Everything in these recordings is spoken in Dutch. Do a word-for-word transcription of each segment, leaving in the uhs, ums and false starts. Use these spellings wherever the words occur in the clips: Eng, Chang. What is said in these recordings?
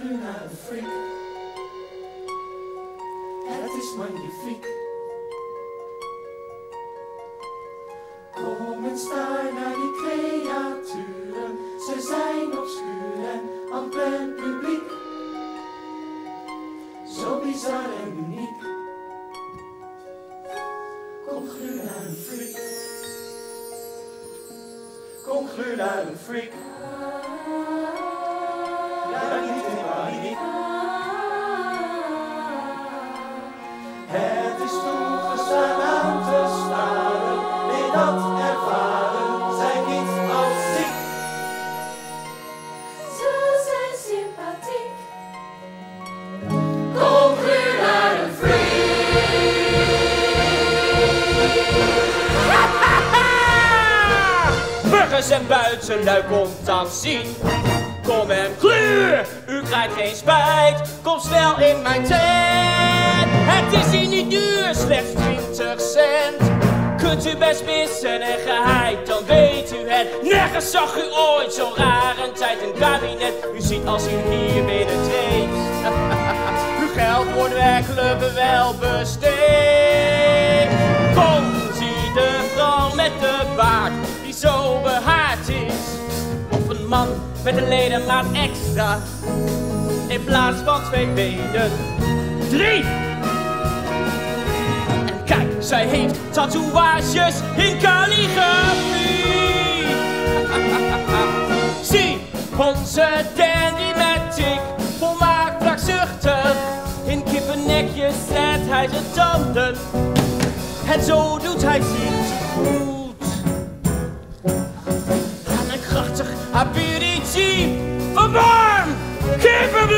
groene friek. Het is magnifiek. Kom en staar naar die creaturen. Ze zijn obscuur en aan het publiek. Zo bizar en uniek. Kom groene friek. Kom groene friek. Ja, niet in paniek. Het is toegestaan aan te staren. Nee, dat ervaren zij niet als ziek. Ze zijn sympathiek. Kom weer naar een vriend. Burgers en buitenlui komt aan zien. Kom en kleur, u krijgt geen spijt, kom snel in mijn tent. Het is hier niet duur, slechts twintig cent. Kunt u best missen en geheid, dan weet u het. Nergens zag u ooit zo'n rare tijd in het kabinet. U ziet als u hier binnentreedt. Uw geld wordt werkelijk wel besteed. Kom, zie de vrouw met de baard, die zo behaard is. Of een man met een ledemaat extra, in plaats van twee benen, drie! En kijk, zij heeft tatoeages in calligrafie. Zie, onze dandy met tik, volmaakt prachtzuchtig. In kippennekjes zet hij zijn tanden, en zo doet hij zich goed. Aan een krachtig aperitie van warm kippenbloed.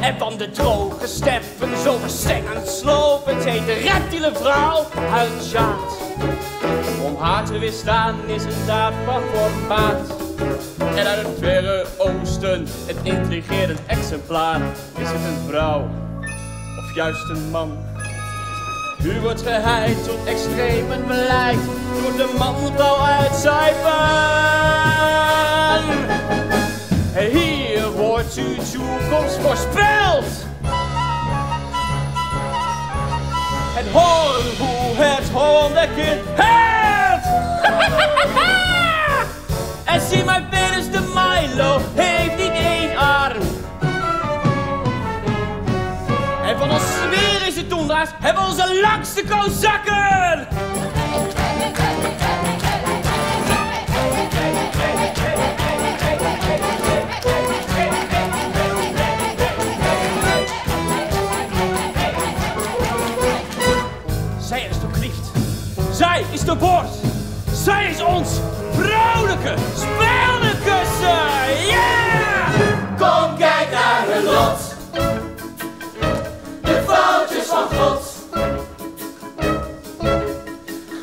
En van de droge steppen zo verstengend slopend heet de reptiele vrouw uit Jaat. Om haar te weerstaan is een daad van formaat. En uit het verre oosten, het intrigerend exemplaar. Is het een vrouw, of juist een man? U wordt geheid tot extremen beleid, voor de man moet al uitcijferen. Hier wordt uw toekomst voorspeld. En hoor hoe het hondenkind huilt. En zie mijn penis, de Milo heeft niet één arm. En van ons smerische dondaars hebben we onze langste kozakken. Zij is de licht, zij is de woord, zij is ons vrouwelijke, speellijke zij. Yeah! Kom, kijk naar hun lot, de foutjes van God.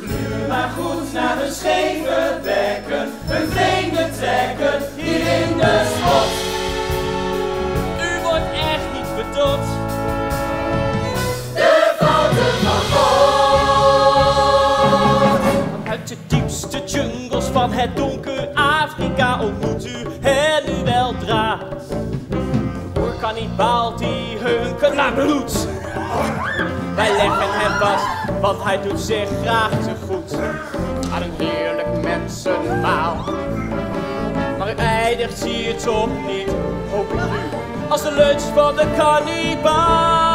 Gluur maar goed naar hun scheve bekken, hun vreemde trekken hier in de spot. U wordt echt niet bedot. De diepste jungles van het donker Afrika ontmoet u hen nu weldra. De oerkannibaal die hunkert naar bloed. Wij leggen hem vast, want hij doet zich graag te goed aan een heerlijk mensenmaal. Maar u eindigt hier toch niet, hoop ik nu, als de lunch van de kannibaal.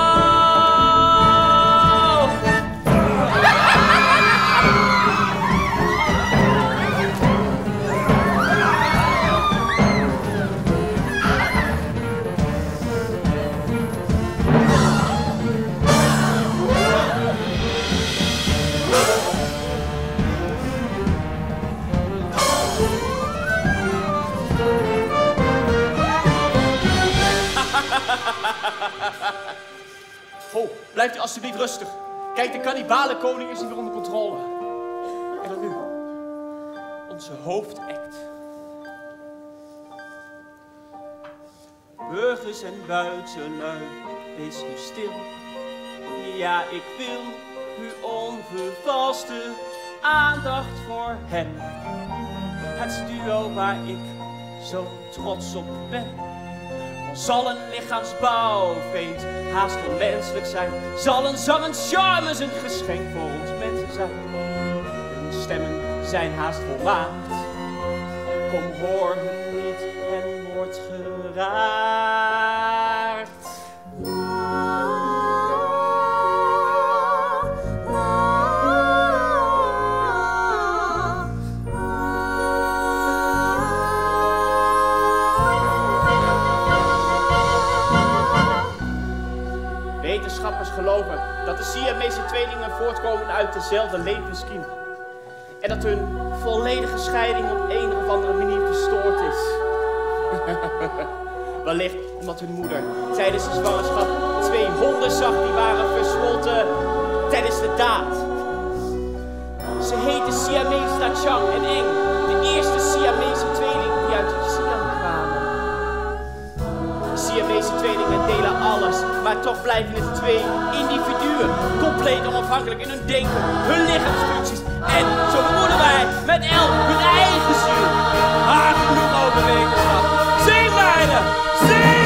Ho, blijft u alsjeblieft rustig. Kijk, de kannibalenkoning is niet meer onder controle. En dan nu, onze hoofdact. Burgers en buitenlui, wees nu stil. Ja, ik wil uw onvervalste aandacht voor hem. Het duo waar ik zo trots op ben. Zal een lichaamsbouw, vreemd, haast onmenselijk zijn. Zal een zang en charmes een geschenk voor ons mensen zijn. Hun stemmen zijn haast volmaakt. Kom, hoor het niet en word geraakt. Wetenschappers geloven dat de Siamese tweelingen voortkomen uit dezelfde levensskiem. En dat hun volledige scheiding op een of andere manier verstoord is. Wellicht omdat hun moeder tijdens de zwangerschap twee honden zag die waren versmolten tijdens de daad. Ze heten Siamese Chang en Eng, de eerste Siamese tweeling die uit Siam kwamen. De Siamese tweelingen delen alles, maar toch blijven het twee individuen, compleet onafhankelijk in hun denken, hun lichaamsfuncties. En zo voelen wij met elk hun eigen ziel. Haar genoeg over wetenschap. Zing meiden, zing!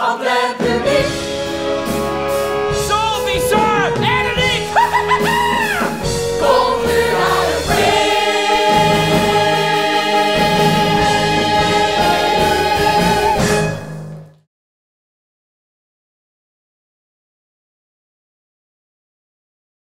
I'm glad.